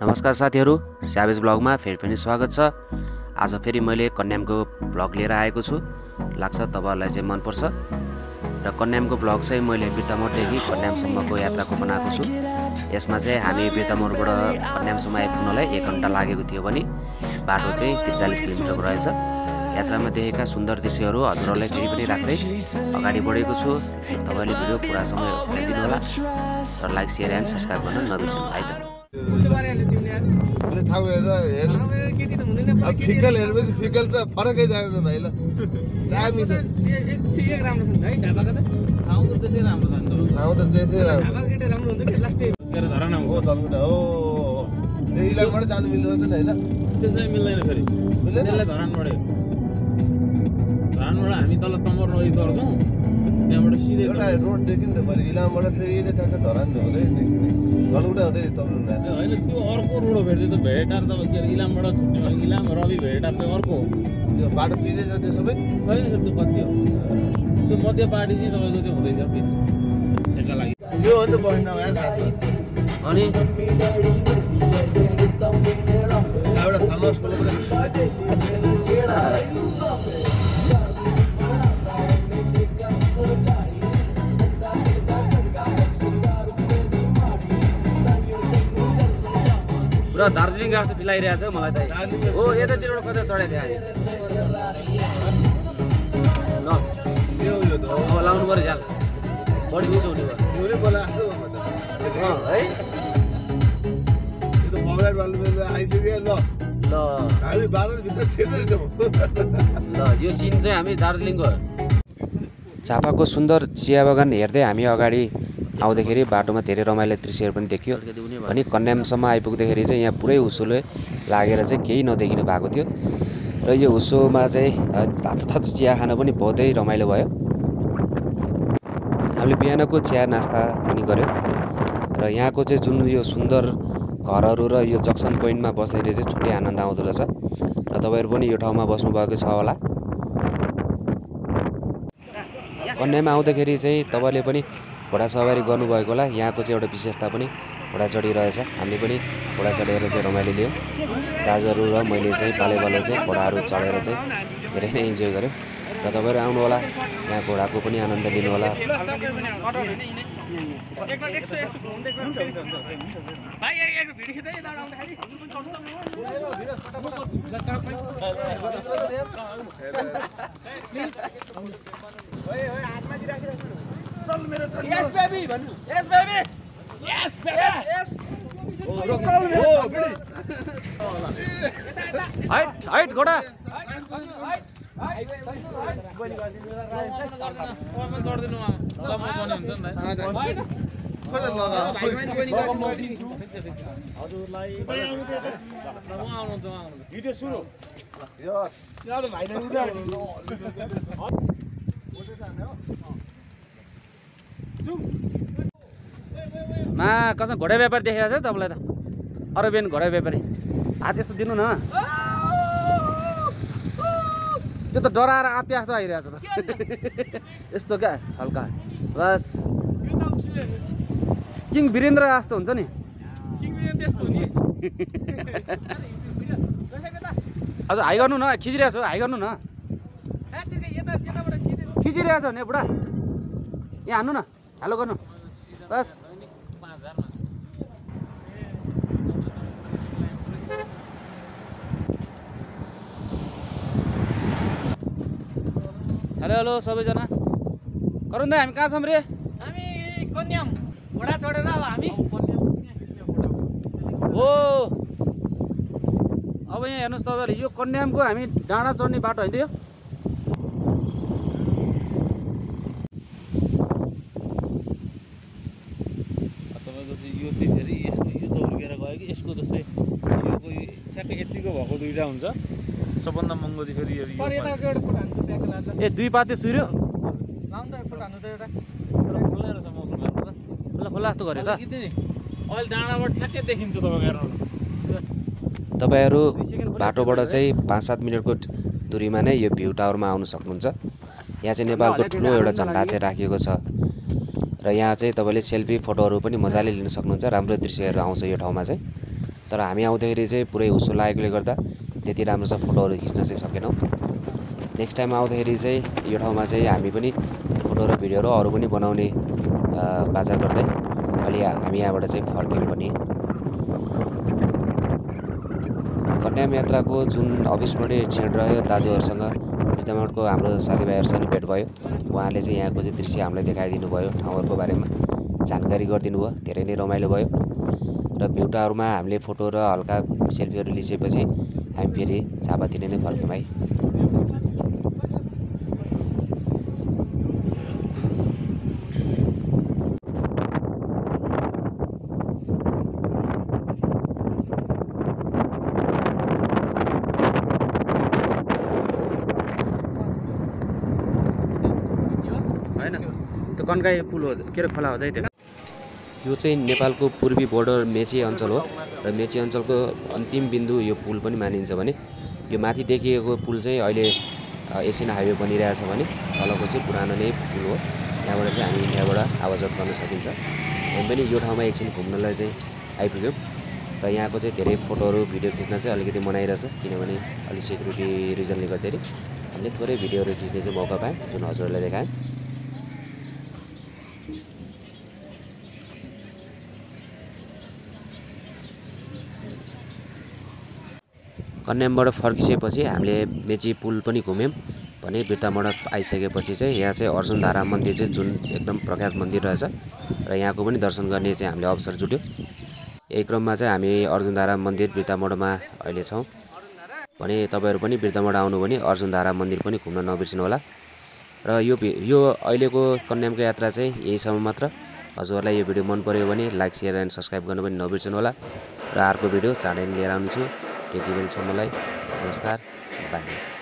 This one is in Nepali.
नमस्कार साथीहरु, स्यावेज ब्लग मा फेरि पनि स्वागत छ। आज फेरि मैले कन्याम को ब्लग लिएर आएको छु। लाग्छ तपाईहरुलाई चाहिँ मन पर्छ र कन्याम को ब्लग चाहिँ मैले ब्रिटामोड देखि कन्याम सम्मको यात्राको बनाएको छु। यसमा चाहिँ हामी ब्रिटामोडबाट कन्याम सम्म आइपुग्नलाई 1 घण्टा लागेको थियो भने बाटो चाहिँ 43 किलोमिटर रहेछ। यात्रामा देखेका सुन्दर दृश्यहरु हजुरहरुलाई फेरि पनि राख्दै अगाडि बढेको छु। तपाईहरुले भिडियो पूरा समय हेरिदिनु होला र लाइक, शेयर एन्ड सब्स्क्राइब गर्न नबिर्सनु है त। धरान गलौडा हुँदै तल्नु न हैन, त्यो अर्को रोड भेट्दै त भेटार त इलामबाट छुट्ने इलाम रवि भेटार त अर्को त्यो बाटो बिदै छ। त्यो सबै छैन सर, त्यो पछि हो त्यो मध्य पार्टी चाहिँ तपाईको चाहिँ हुँदैछ। प्लिज एका लागि यो हो नि बस्न भयो साथी। अनि एउटा फामस कोले दार्जिलिङ गएको जस्तो फिलाइरहेको छ मलाई त। हो यतातिर कतै चढाइ थियो हामी ल यो यो त अब लाउनु पर्यो यार, बडी चिसो हुने भयो। एउटै बोला आस्तो हो है यो त बगलाड बालुबेज आइसक्यो। ल ल हामी बादल भित्र छिर्दै छौ। ल यो सिन चाहिँ हामी दार्जिलिङको झापाको सुन्दर चिया बगान हेर्दै हामी अगाडि आउँदाखेरि बाटोमा धेरै रमाइलो दृश्यहरू पनि देखियो। अनि कन्यामसम्म आइपुग्दाखेरि चाहिँ यहाँ पुरै हुसोले लागेर चाहिँ केही नदेखिनु भएको थियो र यो हुसोमा चाहिँ तातो तातो चिया खान पनि बहुतै रमाइलो भयो। हामीले बिहानको चिया नास्ता पनि गर्यो र यहाँको चाहिँ जुन यो सुन्दर घरहरू र यो जक्सन पोइन्टमा बस्दाखेरि चाहिँ छुट्टै आनन्द आउँदो रहेछ र तपाईहरू पनि यो ठाउँमा बस्नुभएको छ होला। कन्याममा आउँदाखेरि चाहिँ तपाईले पनि घोडा सवारी गर्नुभएको होला। यहाँको चाहिँ एउटा विशेषता पनि घोडा चढी रहेछ। हामीले पनि घोडा चढेर चाहिँ रमाइलो लियौँ। दाजुहरू र मैले चाहिँ पालैपालो चाहिँ घोडाहरू चढेर चाहिँ धेरै नै इन्जोय गऱ्यौँ र तपाईँहरू आउनु होला, यहाँ घोडाको पनि आनन्द लिनु होला। Yes baby, yes baby, yes baby, yes. Bro, chal mere. Oh, bidi. Height, height, goda. Height, height. Bani gardi. Mama chordinu ma. Lama pani huncha ni hai. Kada laga. Bani gardi. Hazurlai. Utai aunu tyo ta. Lama aunu tyo aunu. Video suru. Yo. Ya ta bhai le uta. Uta ta na ho. मा कसम घोडा व्यापारी देखेको छ तपाईलाई त। अरबेन घोडा व्यापारी हात यसो दिनु न, त्यो त डराएर आत्या जस्तो आइरहेछ त। यस्तो क्या हल्का बस किङ वीरेन्द्र जस्तो हुन्छ नि। हजुर हाई गर्नु न, खिचिरहेको छ हाई गर्नु न, खिचिरहेको छ नि बुढा। यहाँ हान्नु न, हेलो गर्नु बस। हेलो हेलो सबैजना, गरौँ त। हामी कहाँ छौँ रे? हामी कन्याम घोडा चढेर। अब हामी हो अब यहाँ हेर्नुहोस् तपाईँहरूले, यो कन्यामको हामी डाँडा चढ्ने बाटो होइन यो। यसको जस्तै ठ्याक्कै यतिको भएको दुईटा हुन्छ, सबभन्दा महँगो चाहिँ फेरि ए दुई पाते सुर्यो खुल्ला जस्तो गऱ्यो त। अहिले डाँडाबाट ठ्याक्कै देखिन्छ तपाईँको। तपाईँहरू बाटोबाट चाहिँ 5-7 मिनटको दूरीमा नै यो भ्यू टावरमा आउनु सक्नुहुन्छ। यहाँ चाहिँ नेपालको ठुलो एउटा झन्डा चाहिँ राखिएको छ र यहाँ चाहिँ तपाईले सेल्फी फोटोहरू पनि मजाले लिन सक्नुहुन्छ। राम्रो दृश्यहरू आउँछ यो ठाउँमा चाहिँ। तर हामी आउँदाखेरि चाहिँ पुरै हुस्सो लागेकोले गर्दा त्यति राम्रो सा फोटोहरु खिच्न चाहिँ सकेनौं। नेक्स्ट टाइम आउँदाखेरि चाहिँ यो ठाउँमा चाहिँ हामी पनि फोटो र भिडियो र अरु पनि बनाउने बाचा गर्दै अलि हामी यहाँबाट चाहिँ फर्कियौं पनि। कन्याम यात्राको जुन अविस्मरणीय क्षण रह्यो दाजुहरुसँग ब्रिटामोडको हाम्रो साथीभाइहरुसँग भेट भयो। उहाँले चाहिँ यहाँको चाहिँ दृश्य हामीलाई देखाइदिनु भयो, ठाउँहरुको बारेमा जानकारी गरिदिनु भयो, धेरै नै रमाइलो भयो। र भ्यूटाहरुमा हामीले फोटो र हल्का सेल्फीहरु लिइसकेपछि हामी फेरि झापातिने नै फर्क्यौं भाइ। कन्काई पुल हो के खोला हो त्यो? यो चाहिँ नेपालको पूर्वी बोर्डर मेची अञ्चल हो र मेची अञ्चलको अन्तिम बिन्दु यो पुल पनि मानिन्छ भने यो माथि देखिएको पुल चाहिँ अहिले एसियन हाइवे बनिरहेछ भने तलको चाहिँ पुरानो नै पुल हो। यहाँबाट चाहिँ हामी यहाँबाट आवाजत गर्न सकिन्छ। हामी पनि यो ठाउँमा एकछिन घुम्नलाई चाहिँ आइपुग्यौँ र यहाँको चाहिँ धेरै फोटोहरू भिडियो खिच्न चाहिँ अलिकति मनाइरहेछ किनभने अलि सेक्युरिटी रिजनले गर्दाखेरि हामीले थोरै भिडियोहरू खिच्ने चाहिँ मौका पाएँ जुन हजुरहरूलाई देखाएँ। कन्यामबाट फर्किसकेपछि हामीले मेची पुल पनि घुम्यौं भने ब्रिटामोड आइसकेपछि चाहिँ यहाँ चाहिँ अर्जुनधारा मन्दिर चाहिँ जुन एकदम प्रख्यात मन्दिर रहेछ र यहाँको पनि दर्शन गर्ने चाहिँ हामीले अवसर जुट्यो। यही क्रममा चाहिँ हामी अर्जुनधारा मन्दिर ब्रिटामोडमा अहिले छौं भने तपाईहरु पनि ब्रिटामोड आउनु भने अर्जुनधारा मन्दिर पनि घुम्न नबिर्सनु होला। र यो अहिलेको कन्यामको यात्रा चाहिँ यहीसम्म मात्र। हजुरहरुलाई यो भिडियो मन पर्यो भने लाइक शेयर एन्ड सब्स्क्राइब गर्न पनि नबिर्सनु होला र अर्को भिडियो चाँडै लिएर आउनेछु। त्यतिबेलासम्मलाई नमस्कार, बाई।